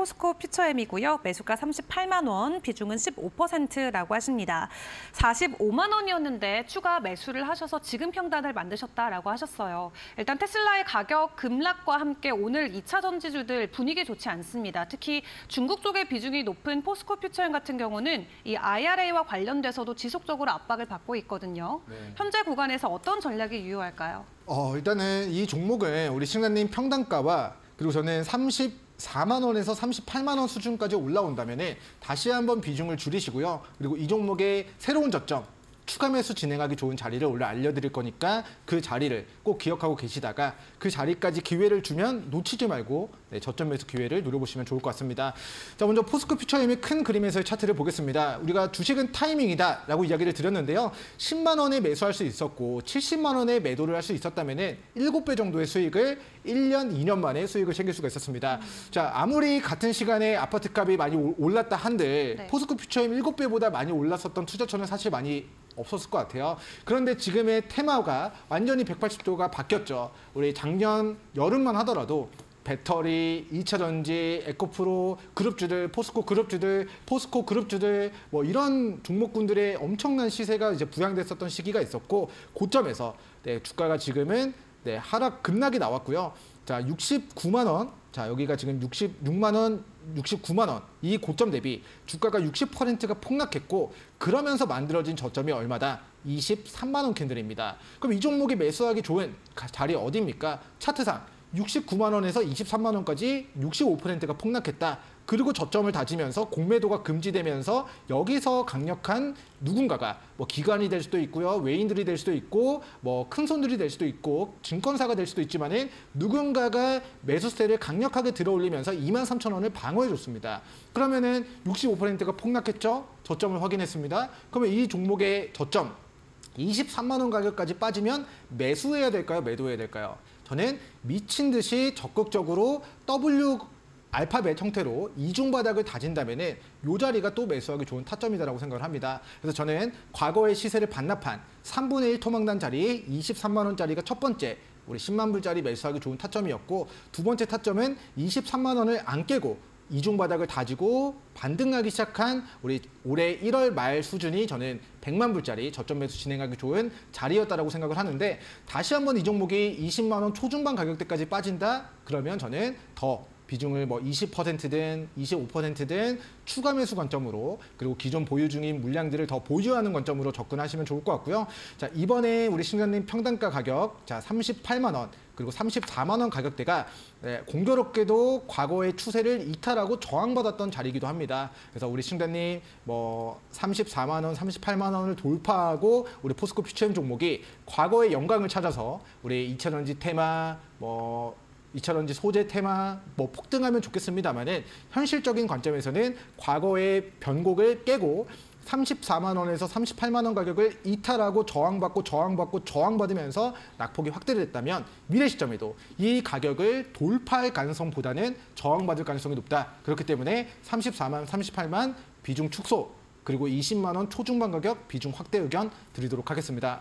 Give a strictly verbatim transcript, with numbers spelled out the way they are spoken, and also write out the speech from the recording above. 포스코 퓨처엠이고요. 매수가 삼십팔만 원, 비중은 십오 퍼센트라고 하십니다. 사십오만 원이었는데 추가 매수를 하셔서 지금 평단을 만드셨다라고 하셨어요. 일단 테슬라의 가격 급락과 함께 오늘 이 차 전지주들 분위기 좋지 않습니다. 특히 중국 쪽의 비중이 높은 포스코 퓨처엠 같은 경우는 이 아이알에이와 관련돼서도 지속적으로 압박을 받고 있거든요. 네. 현재 구간에서 어떤 전략이 유효할까요? 어, 일단은 이 종목은 우리 시청자님 평단가와 그리고 저는 삼십사만 원에서 삼십팔만 원 수준까지 올라온다면 다시 한번 비중을 줄이시고요. 그리고 이 종목의 새로운 저점, 추가 매수 진행하기 좋은 자리를 원래 알려드릴 거니까 그 자리를 꼭 기억하고 계시다가 그 자리까지 기회를 주면 놓치지 말고 네, 저점 매수 기회를 노려보시면 좋을 것 같습니다. 자, 먼저 포스코 퓨처엠의 큰 그림에서의 차트를 보겠습니다. 우리가 주식은 타이밍이다 라고 이야기를 드렸는데요. 십만 원에 매수할 수 있었고 칠십만 원에 매도를 할 수 있었다면 일곱 배 정도의 수익을 일 년, 이 년 만에 수익을 챙길 수가 있었습니다. 음. 자, 아무리 같은 시간에 아파트값이 많이 올랐다 한들 네. 포스코 퓨처엠 일곱 배보다 많이 올랐었던 투자처는 사실 많이 없었을 것 같아요. 그런데 지금의 테마가 완전히 백팔십 도가 바뀌었죠. 우리 작년 여름만 하더라도 배터리, 이 차 전지, 에코프로 그룹주들, 포스코 그룹주들, 포스코 그룹주들 뭐 이런 종목군들의 엄청난 시세가 이제 부양됐었던 시기가 있었고 고점에서 네, 주가가 지금은 네, 하락 급락이 나왔고요. 자, 육십구만 원. 자, 여기가 지금 육십육만 원, 육십구만 원. 이 고점 대비 주가가 육십 퍼센트가 폭락했고 그러면서 만들어진 저점이 얼마다? 이십삼만 원 캔들입니다. 그럼 이 종목이 매수하기 좋은 자리 어디입니까? 차트상 육십구만 원에서 이십삼만 원까지 육십오 퍼센트가 폭락했다. 그리고 저점을 다지면서 공매도가 금지되면서 여기서 강력한 누군가가 뭐 기관이 될 수도 있고요. 외인들이 될 수도 있고 뭐 큰손들이 될 수도 있고 증권사가 될 수도 있지만은 누군가가 매수세를 강력하게 들어올리면서 이만 삼천 원을 방어해줬습니다. 그러면은 육십오 퍼센트가 폭락했죠. 저점을 확인했습니다. 그러면 이 종목의 저점 이십삼만 원 가격까지 빠지면 매수해야 될까요? 매도해야 될까요? 저는 미친 듯이 적극적으로 W 알파벳 형태로 이중 바닥을 다진다면 이 자리가 또 매수하기 좋은 타점이다라고 생각을 합니다. 그래서 저는 과거의 시세를 반납한 삼분의 일 토막난 자리 이십삼만 원짜리가 첫 번째 우리 십만 불짜리 매수하기 좋은 타점이었고 두 번째 타점은 이십삼만 원을 안 깨고 이중 바닥을 다지고 반등하기 시작한 우리 올해 일월 말 수준이 저는 백만 불짜리 저점 매수 진행하기 좋은 자리였다라고 생각을 하는데 다시 한번 이 종목이 이십만 원 초중반 가격대까지 빠진다? 그러면 저는 더 비중을 뭐 이십 퍼센트든 이십오 퍼센트든 추가 매수 관점으로 그리고 기존 보유 중인 물량들을 더 보유하는 관점으로 접근하시면 좋을 것 같고요. 자, 이번에 우리 시청자님 평단가 가격 자 삼십팔만 원 그리고 삼십사만 원 가격대가 네, 공교롭게도 과거의 추세를 이탈하고 저항받았던 자리이기도 합니다. 그래서 우리 시청자님 뭐 삼십사만 원, 삼십팔만 원을 돌파하고 우리 포스코 퓨처엠 종목이 과거의 영광을 찾아서 우리 이 차 전지 테마 뭐 이 차 전지 소재 테마 뭐 폭등하면 좋겠습니다만은 현실적인 관점에서는 과거의 변곡을 깨고 삼십사만 원에서 삼십팔만 원 가격을 이탈하고 저항받고 저항받고 저항받으면서 낙폭이 확대를 했다면 미래 시점에도 이 가격을 돌파할 가능성보다는 저항받을 가능성이 높다. 그렇기 때문에 삼십사만, 삼십팔만 비중 축소 그리고 이십만 원 초중반 가격 비중 확대 의견 드리도록 하겠습니다.